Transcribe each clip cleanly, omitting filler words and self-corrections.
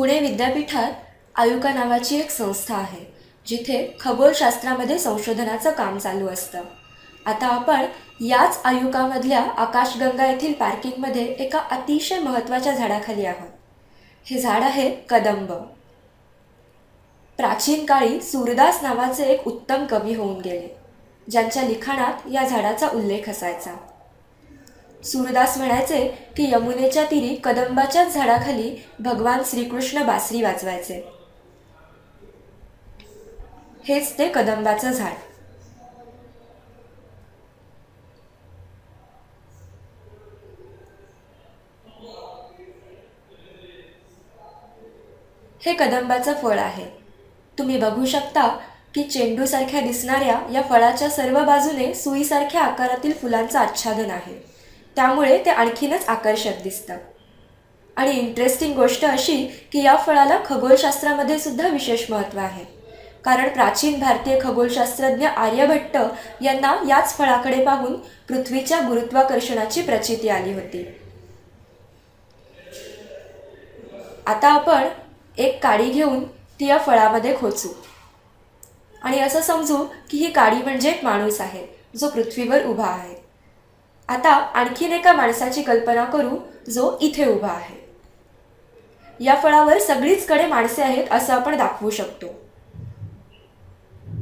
पुणे विद्यापीठात आयुका नावाची एक संस्था आहे, जिथे खगोलशास्त्रामध्ये संशोधनाचं काम चालू असतं। आता आपण याच आयुकामधल्या आकाशगंगा येथील पार्किंगमध्ये एका अतिशय महत्त्वाच्या झाडाखाली आहोत। हे झाड आहे कदंब। प्राचीन काळी सूरदास नावाचे एक उत्तम कवी होऊन गेले, ज्यांच्या लिखाणात या झाडाचा उल्लेख असायचा। सूरदास म्हणायचे की यमुनेच्या तीरी कदंबाच्याच झाडाखाली भगवान श्रीकृष्ण बासरी वाजवायचे। हेच ते कदंबाचं झाड। हे कदंबाचं फळ आहे। तुम्ही बघू शकता की चेंडूसारख्या दिसणाऱ्या या फळाच्या सर्व बाजूने सुईसारख्या आकारातील फुलांचं आच्छादन आहे, त्यामुळे ते आणखीनच आकर्षक दिसतात। आणि इंटरेस्टिंग गोष्ट अशी की या फळाला खगोलशास्त्रामध्ये सुद्धा विशेष महत्त्व आहे, कारण प्राचीन भारतीय खगोलशास्त्रज्ञ आर्यभट्ट यांना याच फळाकडे पाहून पृथ्वीच्या गुरुत्वाकर्षणाची प्रचिती आली होती। आता आपण एक काडी घेऊन ती या फळामध्ये खोचू आणि असं समजू की ही काडी म्हणजे एक माणूस आहे जो पृथ्वीवर उभा आहे। आता आणखीन एका माणसाची कल्पना करू जो इथे उभा आहे। या फळावर सगळीच कडे माणसे आहेत असं आपण दाखवू शकतो,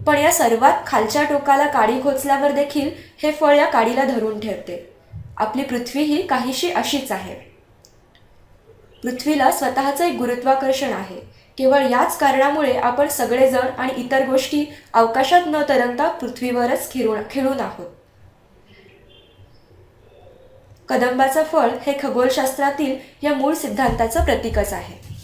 पण या सर्वात खालच्या टोकाला काडी खोचल्यावर देखील हे फळ या काडीला धरून ठेवते। आपली पृथ्वी ही काहीशी अशीच आहे। पृथ्वीला स्वतःचं एक गुरुत्वाकर्षण आहे। केवळ याच कारणामुळे आपण सगळेजण आणि इतर गोष्टी अवकाशात न तरंगता पृथ्वीवरच खिळून आहोत। कदंबाचं फळ हे खगोलशास्त्रातील या मूळ सिद्धांताचं प्रतीकच आहे।